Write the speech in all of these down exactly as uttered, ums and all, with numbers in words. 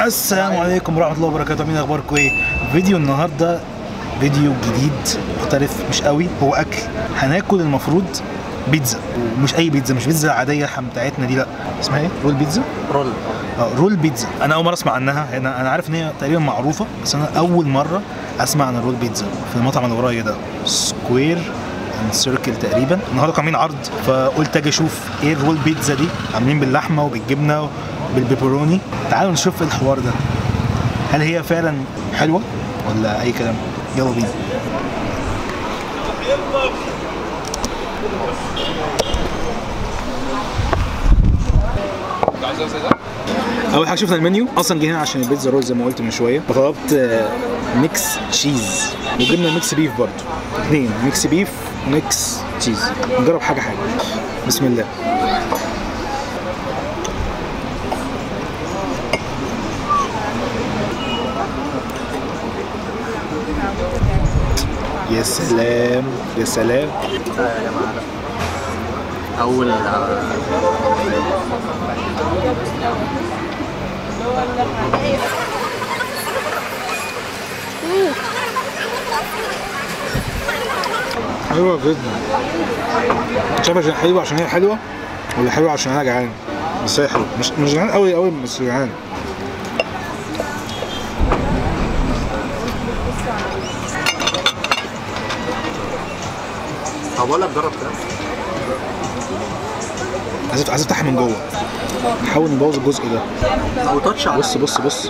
السلام عليكم ورحمه الله وبركاته. مين اخباركم ايه؟ فيديو النهارده فيديو جديد مختلف مش قوي، هو اكل. هناكل المفروض بيتزا، ومش اي بيتزا، مش بيتزا عاديه بتاعتنا دي، لا اسمها ايه؟ رول بيتزا. رول اه رول بيتزا. انا اول مره اسمع عنها، انا انا عارف ان هي تقريبا معروفه، بس انا اول مره اسمع عن الرول بيتزا في المطعم اللي ورايا ده، سكوير اند سيركل تقريبا. النهارده كان عاملين عرض، فقلت اجي اشوف ايه الرول بيتزا دي، عاملين باللحمه وبالجبنه بالبيبروني. تعالوا نشوف الحوار ده، هل هي فعلا حلوه ولا اي كلام؟ يلا بينا. اول حاجه شفنا المنيو، اصلا جينا عشان البيتزا رول زي ما قلت من شويه. طلبت ميكس تشيز وجبنا ميكس بيف برضه، اثنين ميكس بيف وميكس تشيز. نجرب حاجه حاجه، بسم الله. يا سلام يا سلام يا جماعه. اول حلوه جدا، مش عارف حلوه عشان هي حلوه ولا حلوه عشان انا جعان، بس هي حلوه، مش مش جعان قوي قوي بس جعان. طب ولا تجرب كده؟ عايز عايز افتحها من جوه، نحاول نبوظ الجزء ده. بص بص بص.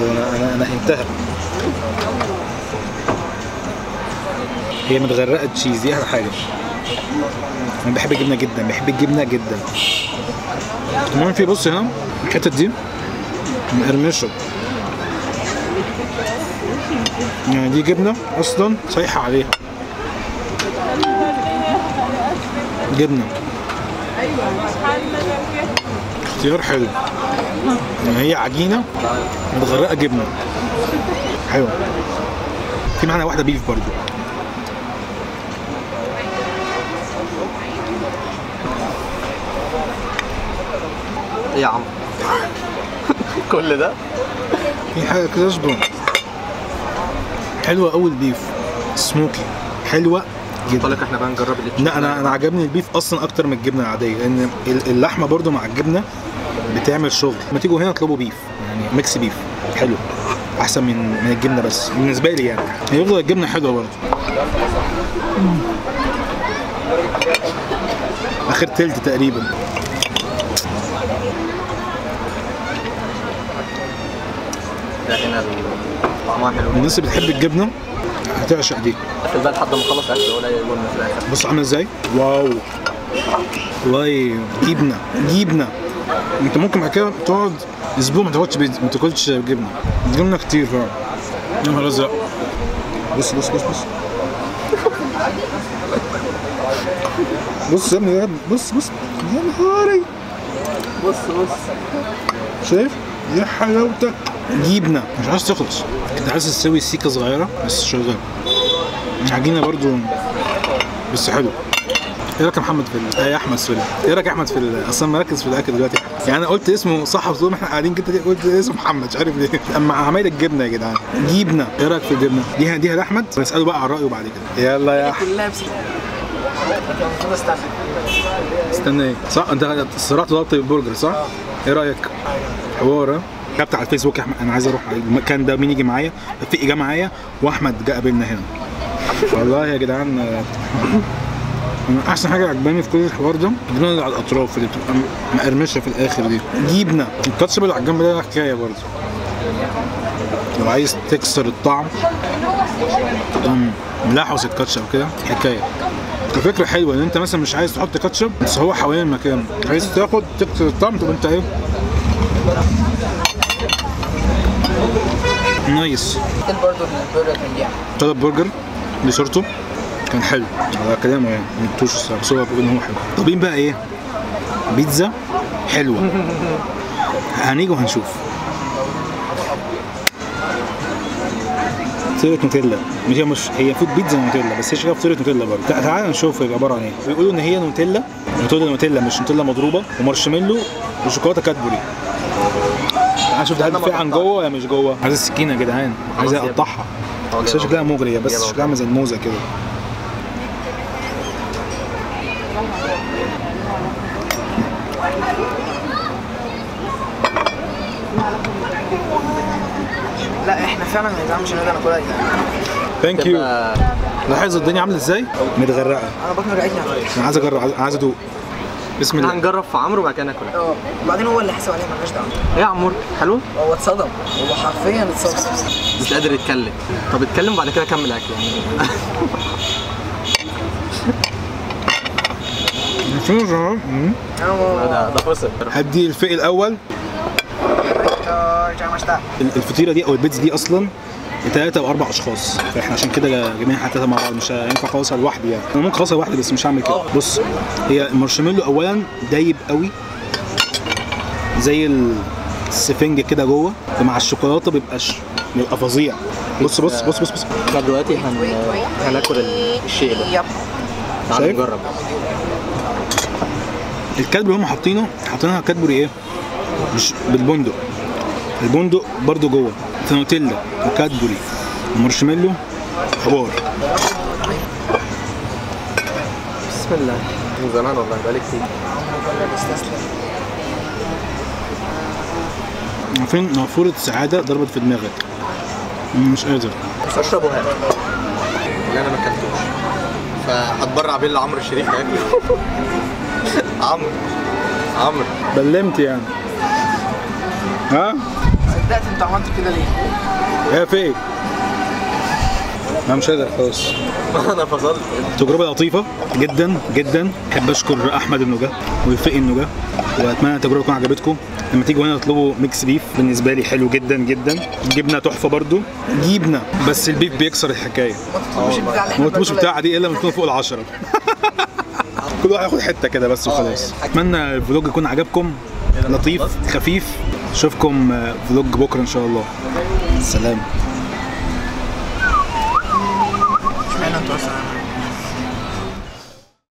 انا انا انا انتهى. هي متغرقه تشيز، دي احلى حاجه. انا بحب الجبنه جدا، بحب الجبنه جدا. المهم في بص هنا الحته دي مقرمشه، يعني دي جبنه اصلا سايحه عليها جبنه. اختيار حلو، يعني هي عجينه متغرقه جبنه حلوه. في معانا واحده بيف برضو. ايه يا عم كل ده؟ في حاجه كده اشبه حلوه قوي. البيف سموكي حلوه جدا. طالك احنا بقى نجرب الاتنين. لا انا انا عجبني البيف اصلا اكتر من الجبنه العاديه، لان اللحمه برضو مع الجبنه بتعمل شغل. ما تيجوا هنا اطلبوا بيف، يعني ميكس بيف حلو احسن من من الجبنه، بس بالنسبه لي يعني هيفضل الجبنه حلوه برضو. اخر تلت تقريبا. الناس اللي بتحب الجبنه هتعشق دي. قفل بقى لحد ما اخلص اكل ولا يقول لنا في الاخر. بص عامله ازاي؟ واو والله جبنه جبنه. انت ممكن بعد كده تقعد اسبوع ما تاكلش بيتزا، ما تاكلش جبنه. جبنه كتير فعلا. يا نهار ازرق. بص بص بص بص. بص يا ابني، بص بص يا نهاري. بص بص. شايف؟ يا حلاوتك. جبنه مش عايز تخلص، انت عايز تسوي سيكه صغيره بس شغاله. عجينه برضو بس حلو. ايه رايك يا محمد في ايه يا احمد سوري ايه رايك يا احمد في ال... اصلا مركز في الاكل دلوقتي، يعني انا قلت اسمه صح طول ما احنا قاعدين كده، قلت اسمه محمد مش عارف ليه. اما عمايل الجبنه يا جدعان، جبنه. ايه رايك في الجبنه دي؟ هديها لاحمد ونساله بقى على رايه بعد كده. يلا يا احمد. استنى ايه؟ صح انت الصراحه طلبت البرجر صح؟ ايه رايك؟ حوار كتبت على الفيسبوك يا احمد انا عايز اروح المكان ده، مين يجي معايا؟ رفيقي جه معايا واحمد جه قابلنا هنا. والله يا جدعان احسن حاجه عجباني في كل الحوار ده الجبنه اللي على الاطراف اللي بتبقى مقرمشه في الاخر دي، جبنه. الكاتشب اللي على الجنب ده حكايه برضه، لو عايز تكسر الطعم ملحوس الكاتشب كده حكايه. الفكره حلوه ان انت مثلا مش عايز تحط كاتشب بس هو حوالين المكان، عايز تاخد تكسر الطعم تبقى انت ايه؟ نايس. برضه البرجر كان جامد. طلب برجر اللي صورته كان حلو على كلامه، يعني ما جبتوش الصراحه بس هو بيقول ان هو حلو. طالبين بقى ايه؟ بيتزا حلوه. هنيجي وهنشوف. فطيره نوتيلا، هي مش هي فود بيتزا نوتيلا بس هي شغاله فطيره نوتيلا برضه. تعالى نشوف هي عباره عن ايه. بيقولوا ان هي نوتيلا ميثود نوتيلا مش نوتيلا مضروبه ومارشميلو وشوكولاته كادبوري. انا شفت حد فيه عن جوه يا مش جوه. عايز السكينه يا جدعان، عايز اقطعها بس شكلها مغريه، بس شكلها عامله زي الموزه كده. لا احنا فعلا يا جدعان مش هنقدر ناكلها دي. ثانك يو. لاحظوا الدنيا عامله ازاي؟ متغرقه. انا بطني وجعتني على فكره. انا عايز اجرب، عايز ادوق. بسم الله. هنجرب في عمرو وبعد كده ناكل. اه وبعدين هو اللي حاسب عليها مالناش دعوه. ايه يا عمرو؟ حلو؟ هو اتصدم، هو حرفيا اتصدم. مش قادر يتكلم. طب اتكلم وبعد كده كمل اكل يعني. شوف اهو. ده ده فصل. هدي الفئ الاول. الفطيره دي او البيتزا دي اصلا ثلاثه واربع اشخاص، فاحنا عشان كده جميع حتى مع بعض مش هينفع خالص لوحدي يعني. انا ممكن خالص لوحدي بس مش هعمل كده. بص، هي المارشميلو اولا دايب قوي زي السفنج كده جوه، مع الشوكولاته بيبقى بيبقى فظيع. بص بص بص بص بص دلوقتي هن... هناكل الشيء ده. تعالى نجرب الكادبوري اللي هم حاطينه، حاطينها كادبوري ايه؟ مش بالبندق، البندق برضو جوه، نوتيلا وكادبوري ومارشميلو حوار. بسم الله. من زمان والله بقالي كتير. عارفين نافورة سعادة ضربت في دماغك. مش قادر. مش هشرب وهاكل. اللي أنا ما أكلتوش. فهتبرع بيه اللي عمرو الشريف هياكله. عمرو عمرو بلمت يعني. ها؟ صدقت انت عملت كده ليه؟ ايه فين؟ انا مش قادر خلاص. انا فصلت. تجربه لطيفه جدا جدا، احب اشكر احمد انه جه ووفقي انه جه، واتمنى التجربه تكون عجبتكم. لما تيجوا هنا تطلبوا ميكس بيف، بالنسبه لي حلو جدا جدا، جبنه تحفه برده، جبنه بس البيف بيكسر الحكايه. ما تطلبوش بتاع دي الا لما تكونوا فوق العشرة. كل واحد ياخد حته كده بس وخلاص. اتمنى الفلوج يكون عجبكم، لطيف خفيف. اشوفكم فلوج بكره ان شاء الله. سلام.